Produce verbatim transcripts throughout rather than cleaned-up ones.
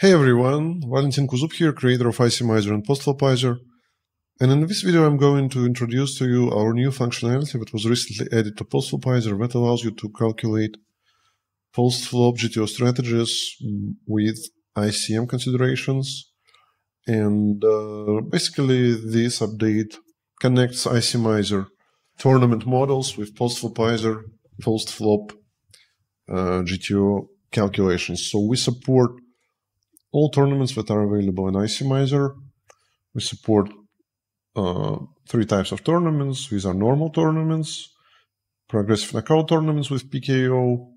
Hey everyone, Valentin Kuzub here, creator of ICMizer and Postflopizer, and in this video I'm going to introduce to you our new functionality that was recently added to Postflopizer that allows you to calculate post-flop G T O strategies with I C M considerations. And uh, basically this update connects ICMizer tournament models with Postflopizer post-flop uh, G T O calculations. So we support all tournaments that are available in ICMizer. We support uh, three types of tournaments. These are normal tournaments, progressive knockout tournaments with P K O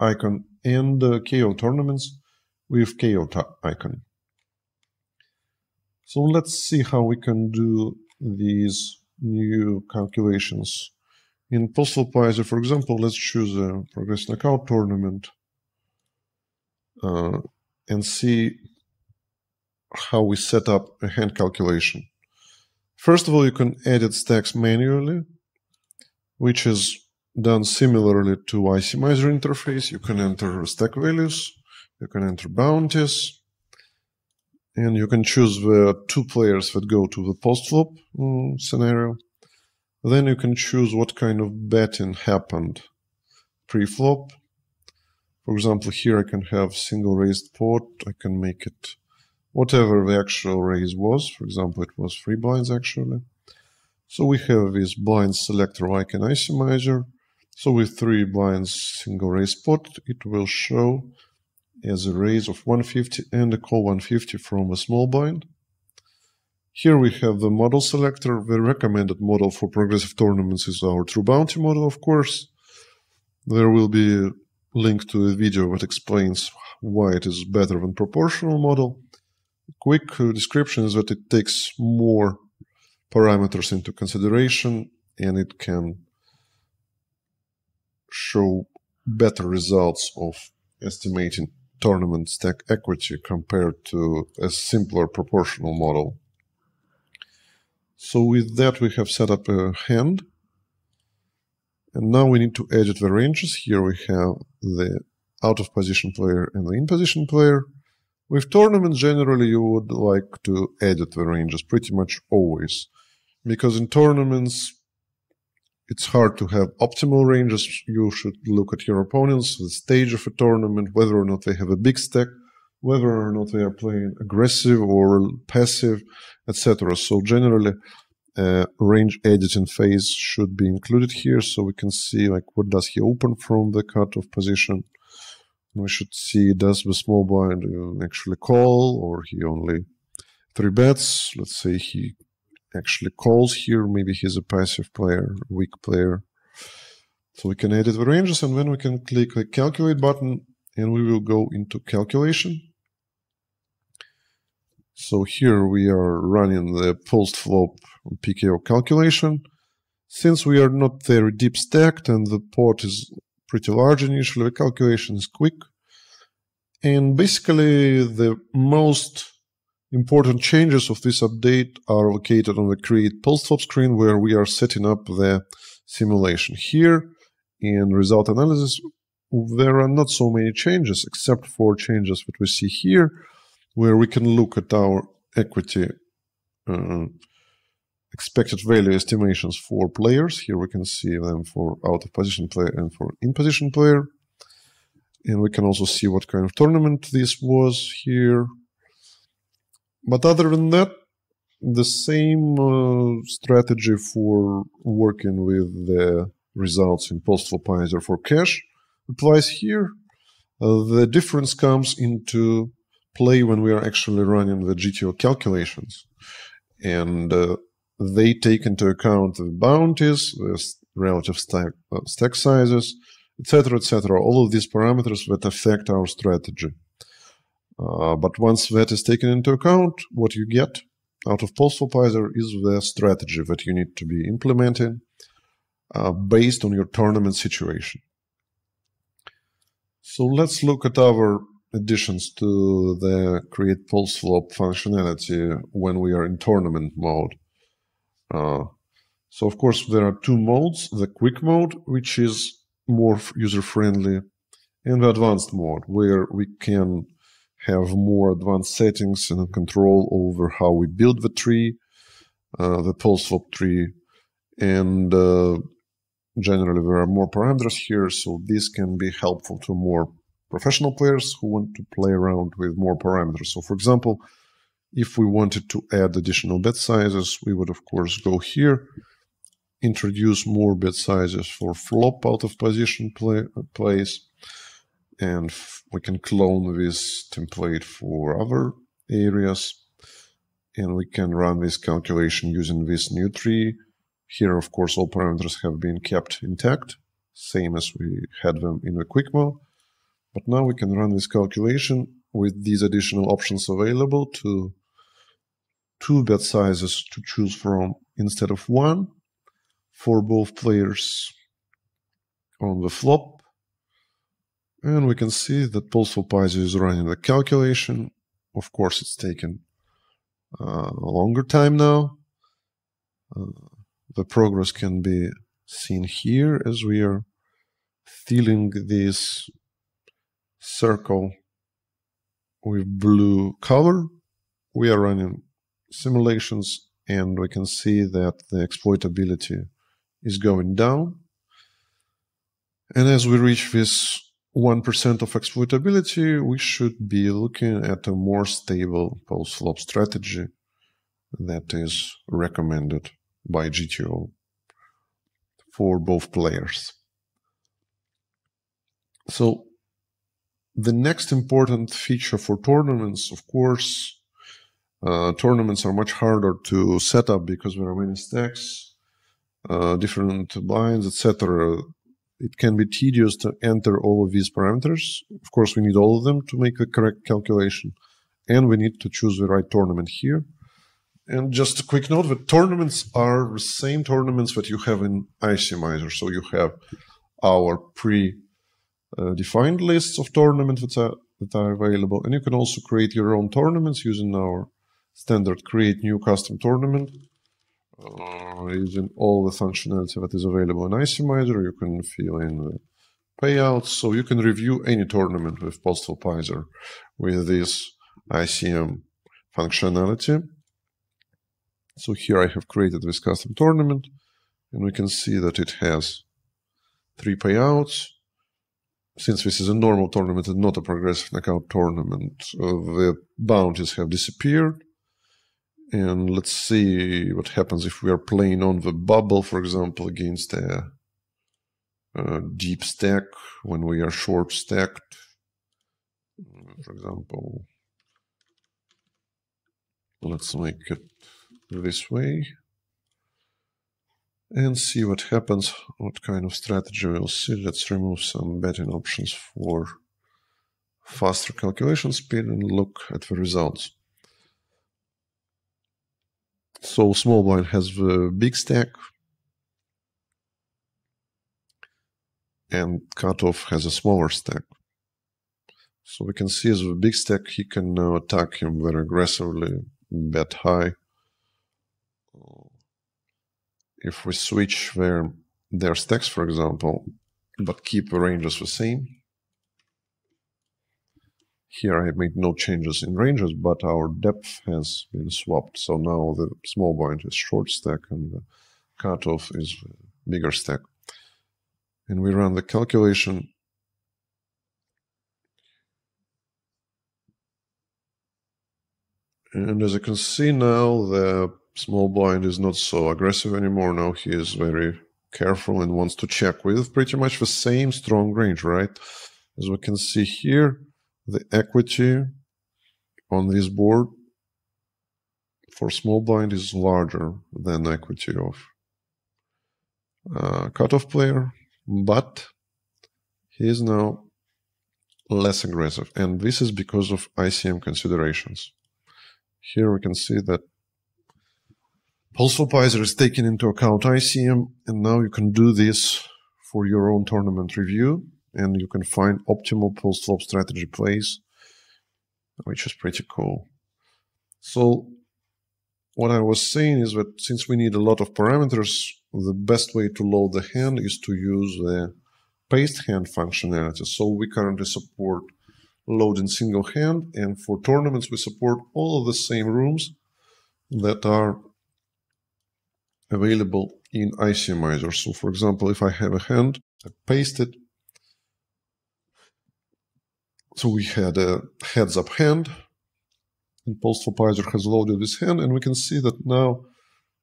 icon, and uh, K O tournaments with K O icon. So let's see how we can do these new calculations. In Postflopizer, for example, let's choose a progressive knockout tournament Uh, and see how we set up a hand calculation. First of all, you can edit stacks manually, which is done similarly to ICMizer interface. You can enter stack values, you can enter bounties, and you can choose the two players that go to the post-flop um, scenario. Then you can choose what kind of betting happened pre-flop. For example, here I can have single raised pot, I can make it whatever the actual raise was. For example, it was three blinds actually. So we have this blind selector like an ICMizer. So with three blinds single raised pot, it will show as a raise of one fifty and a call one fifty from a small blind. Here we have the model selector. The recommended model for progressive tournaments is our TrueBounty model, of course. There will be link to a video that explains why it is better than proportional model. A quick description is that it takes more parameters into consideration and it can show better results of estimating tournament stack equity compared to a simpler proportional model. So with that we have set up a hand. And now we need to edit the ranges. Here we have the out-of-position player and the in-position player. With tournaments, generally, you would like to edit the ranges pretty much always, because in tournaments, it's hard to have optimal ranges. You should look at your opponents, the stage of a tournament, whether or not they have a big stack, whether or not they are playing aggressive or passive, et cetera. So generally, Uh, range editing phase should be included here, so we can see like what does he open from the cutoff position. And we should see, does the small blind actually call, or he only three bets. Let's say he actually calls here. Maybe he's a passive player, weak player. So we can edit the ranges, and then we can click the calculate button, and we will go into calculation. So here we are running the post-flop P K O calculation. Since we are not very deep stacked and the pot is pretty large initially, the calculation is quick. And basically the most important changes of this update are located on the create post-flop screen, where we are setting up the simulation. Here in result analysis there are not so many changes, except for changes that we see here, where we can look at our equity uh, expected value estimations for players. Here we can see them for out-of-position player and for in-position player. And we can also see what kind of tournament this was here. But other than that, the same uh, strategy for working with the results in Postflopizer for cash applies here. Uh, the difference comes into play when we are actually running the G T O calculations, and uh, they take into account the bounties, the relative stack, uh, stack sizes, etc., et cetera. All of these parameters that affect our strategy. Uh, but once that is taken into account, what you get out of Postflopizer is the strategy that you need to be implementing uh, based on your tournament situation. So let's look at our additions to the create post-flop functionality when we are in tournament mode. Uh, so of course there are two modes, the quick mode, which is more user-friendly, in the advanced mode, where we can have more advanced settings and control over how we build the tree, uh, the post-flop tree, and uh, generally there are more parameters here, so this can be helpful to more professional players who want to play around with more parameters. So for example, if we wanted to add additional bet sizes, we would of course go here, introduce more bet sizes for flop out of position play, plays, and we can clone this template for other areas, and we can run this calculation using this new tree. Here, of course, all parameters have been kept intact, same as we had them in the quick mode, but now we can run this calculation with these additional options available to two bet sizes to choose from instead of one for both players on the flop. And we can see that Postflopizer is running the calculation. Of course, it's taken uh, a longer time now. Uh, the progress can be seen here as we are filling this circle with blue color. We are running simulations, and we can see that the exploitability is going down. And as we reach this one percent of exploitability, we should be looking at a more stable post-flop strategy that is recommended by G T O for both players. So the next important feature for tournaments, of course, uh, tournaments are much harder to set up because there are many stacks, uh, different blinds, et cetera. It can be tedious to enter all of these parameters. Of course, we need all of them to make the correct calculation, and we need to choose the right tournament here. And just a quick note that tournaments are the same tournaments that you have in ICMizer. So you have our pre-defined lists of tournaments that are, that are available, and you can also create your own tournaments using our standard create new custom tournament. Uh, using all the functionality that is available in ICMizer, you can fill in the payouts, so you can review any tournament with Postflopizer with this I C M functionality. So here I have created this custom tournament, and we can see that it has three payouts. Since this is a normal tournament and not a progressive knockout tournament, uh, the bounties have disappeared. And let's see what happens if we are playing on the bubble, for example, against a, a deep stack when we are short stacked. For example, let's make it this way and see what happens, what kind of strategy we'll see. Let's remove some betting options for faster calculation speed and look at the results. So small blind has the big stack, and cutoff has a smaller stack. So we can see as the big stack, he can now attack him very aggressively, bet high. If we switch their, their stacks, for example, but keep the ranges the same. Here I have made no changes in ranges, but our depth has been swapped. So now the small blind is short stack and the cutoff is bigger stack. And we run the calculation. And as you can see now, the small blind is not so aggressive anymore. Now he is very careful and wants to check with pretty much the same strong range, right? As we can see here, the equity on this board for small blind is larger than the equity of uh, cutoff player, but he is now less aggressive, and this is because of I C M considerations. Here we can see that Postflopizer is taking into account I C M, and now you can do this for your own tournament review. And you can find optimal post-flop strategy plays, which is pretty cool. So what I was saying is that since we need a lot of parameters, the best way to load the hand is to use the paste hand functionality. So we currently support loading single hand, and for tournaments we support all of the same rooms that are available in ICMizer. So for example, if I have a hand, I paste it. So we had a heads up hand, and Postflopizer has loaded this hand, and we can see that now,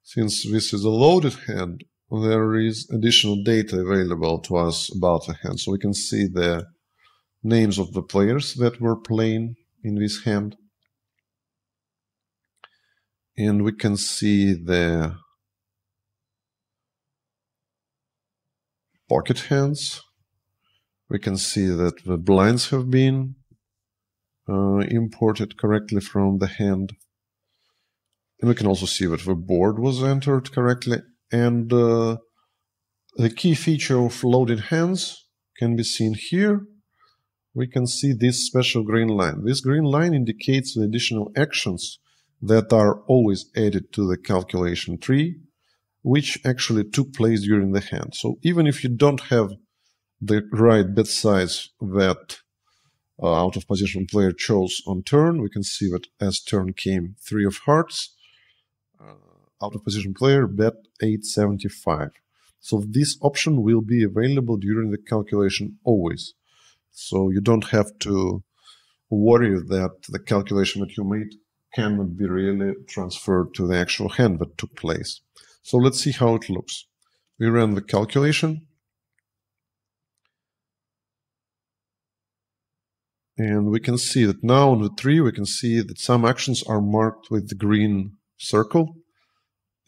since this is a loaded hand, there is additional data available to us about the hand. So we can see the names of the players that were playing in this hand, and we can see the pocket hands. We can see that the blinds have been uh, imported correctly from the hand. And we can also see that the board was entered correctly. And uh, the key feature of loaded hands can be seen here. We can see this special green line. This green line indicates the additional actions that are always added to the calculation tree, which actually took place during the hand. So even if you don't have the right bet size that uh, out of position player chose on turn, we can see that as turn came three of hearts, uh, out of position player bet eight seventy-five. So this option will be available during the calculation always. So you don't have to worry that the calculation that you made cannot be really transferred to the actual hand that took place. So let's see how it looks. We ran the calculation, and we can see that now on the tree we can see that some actions are marked with the green circle,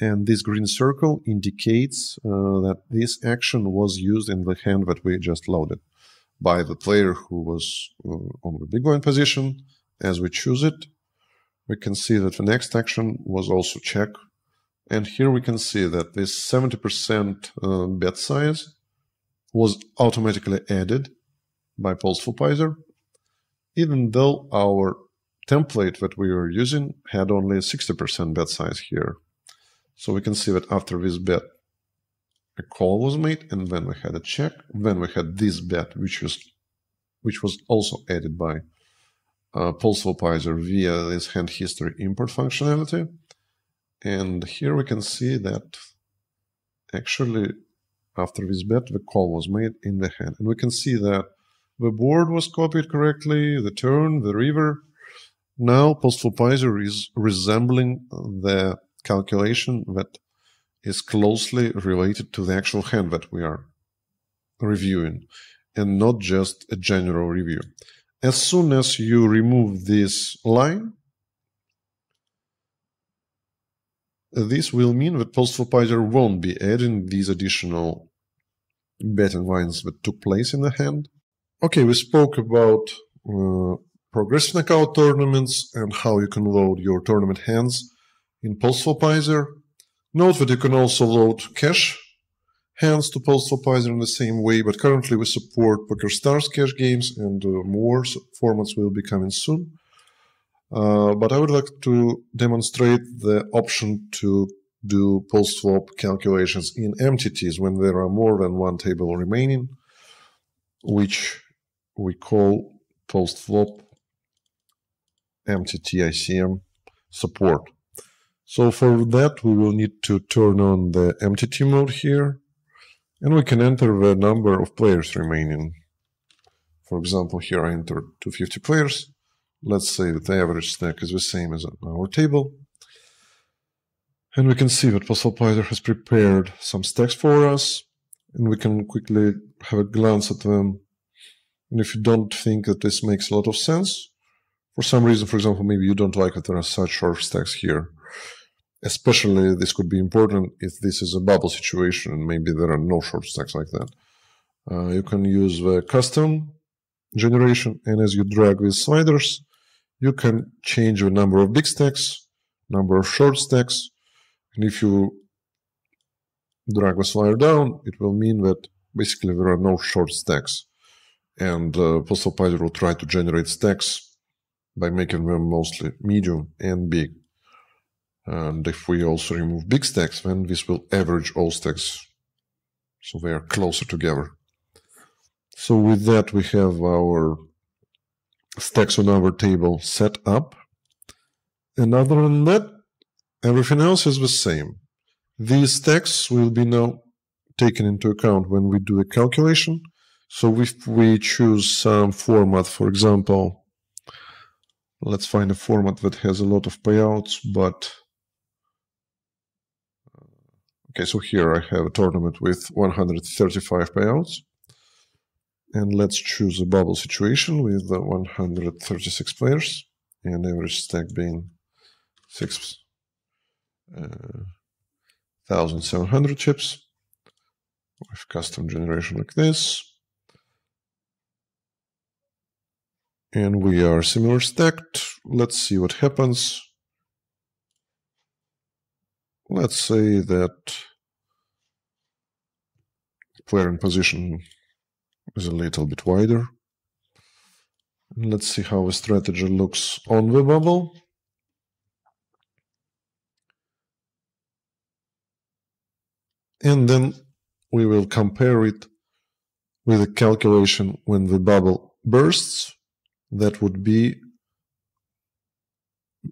and this green circle indicates uh, that this action was used in the hand that we just loaded by the player who was uh, on the big blind position. As we choose it, we can see that the next action was also check, and here we can see that this seventy percent uh, bet size was automatically added by Postflopizer, even though our template that we were using had only a sixty percent bet size here. So we can see that after this bet, a call was made, and then we had a check, then we had this bet, which was which was also added by uh, Postflopizer via this hand history import functionality. And here we can see that actually after this bet, the call was made in the hand. And we can see that the board was copied correctly, the turn, the river. Now Postflopizer is resembling the calculation that is closely related to the actual hand that we are reviewing, and not just a general review. As soon as you remove this line, this will mean that Postflopizer won't be adding these additional betting lines that took place in the hand. Okay, we spoke about uh, progressive knockout tournaments and how you can load your tournament hands in Postflopizer. Note that you can also load cash hands to Postflopizer in the same way, but currently we support PokerStars cash games, and uh, more formats will be coming soon. Uh, but I would like to demonstrate the option to do post-flop calculations in M T Ts when there are more than one table remaining, which we call post-flop M T T I C M support. So for that we will need to turn on the M T T mode here, and we can enter the number of players remaining. For example, here I entered two hundred fifty players. Let's say that the average stack is the same as our table, and we can see that Postflopizer has prepared some stacks for us, and we can quickly have a glance at them. And if you don't think that this makes a lot of sense, for some reason, for example, maybe you don't like that there are such short stacks here, especially this could be important if this is a bubble situation and maybe there are no short stacks like that. Uh, you can use the custom generation, and as you drag these sliders, you can change the number of big stacks, number of short stacks, and if you drag the slider down, it will mean that basically there are no short stacks, and uh, Postflopizer will try to generate stacks by making them mostly medium and big. And if we also remove big stacks, then this will average all stacks, so they are closer together. So with that, we have our stacks on our table set up. And other than that, everything else is the same. These stacks will be now taken into account when we do a calculation. So if we choose some format, for example, let's find a format that has a lot of payouts, but... Okay, so here I have a tournament with one hundred thirty-five payouts. And let's choose a bubble situation with one hundred thirty-six players and average stack being six thousand seven hundred uh, chips with custom generation like this. And we are similar stacked. Let's see what happens. Let's say that player in position is a little bit wider. Let's see how a strategy looks on the bubble. And then we will compare it with a calculation when the bubble bursts. That would be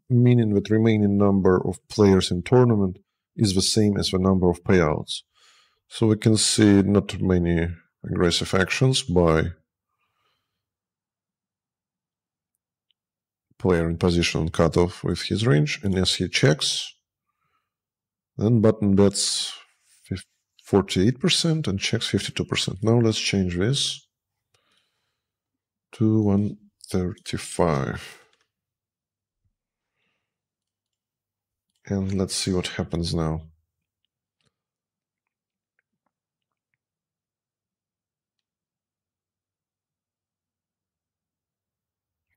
meaning that remaining number of players in tournament is the same as the number of payouts. So we can see not many aggressive actions by player in position on cutoff with his range, and as he checks, then button bets forty-eight percent and checks fifty-two percent. Now let's change this to one thirty-five. And let's see what happens now.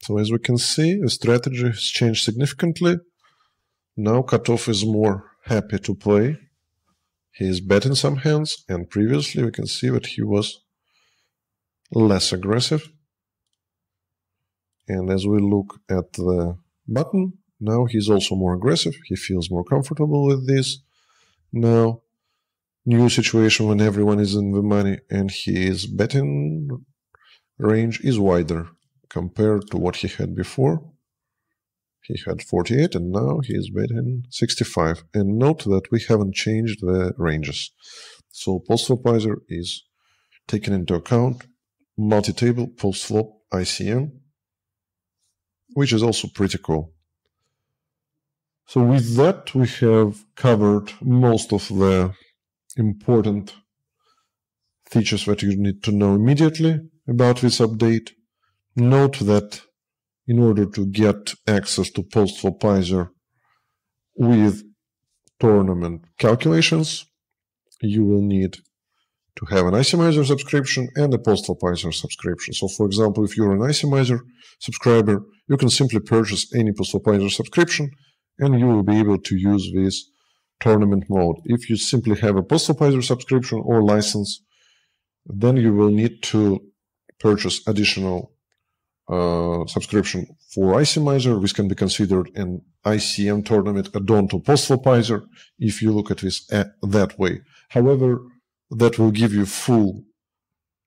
So as we can see, the strategy has changed significantly. Now cutoff is more happy to play. He is betting some hands, and previously we can see that he was less aggressive. And as we look at the button, now he's also more aggressive. He feels more comfortable with this. Now, new situation when everyone is in the money and his betting range is wider compared to what he had before. He had forty-eight and now he is betting sixty-five. And note that we haven't changed the ranges. So Postflopizer is taking into account multi-table post-flop I C M, which is also pretty cool. So with that, we have covered most of the important features that you need to know immediately about this update. Note that in order to get access to Postflopizer with tournament calculations, you will need to have an ICMizer subscription and a Postflopizer subscription. So, for example, if you're an ICMizer subscriber, you can simply purchase any Postflopizer subscription and you will be able to use this tournament mode. If you simply have a Postflopizer subscription or license, then you will need to purchase additional uh, subscription for ICMizer, which can be considered an I C M tournament add-on to Postflopizer if you look at this at that way. However, that will give you full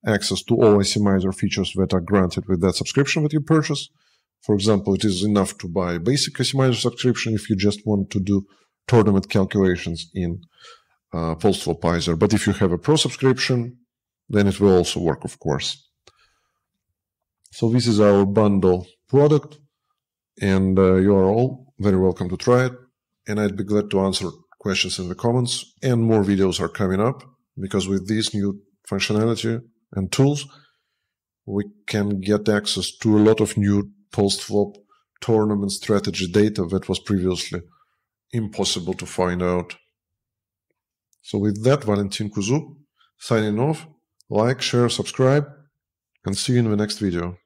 access to all ICMizer features that are granted with that subscription that you purchase. For example, it is enough to buy a basic ICMizer subscription if you just want to do tournament calculations in uh, Postflopizer. But if you have a pro subscription, then it will also work, of course. So this is our bundle product, and uh, you are all very welcome to try it. And I'd be glad to answer questions in the comments. And more videos are coming up, because with these new functionality and tools, we can get access to a lot of new post-flop tournament strategy data that was previously impossible to find out. So with that, Valentin Kuzub signing off. Like, share, subscribe, and see you in the next video.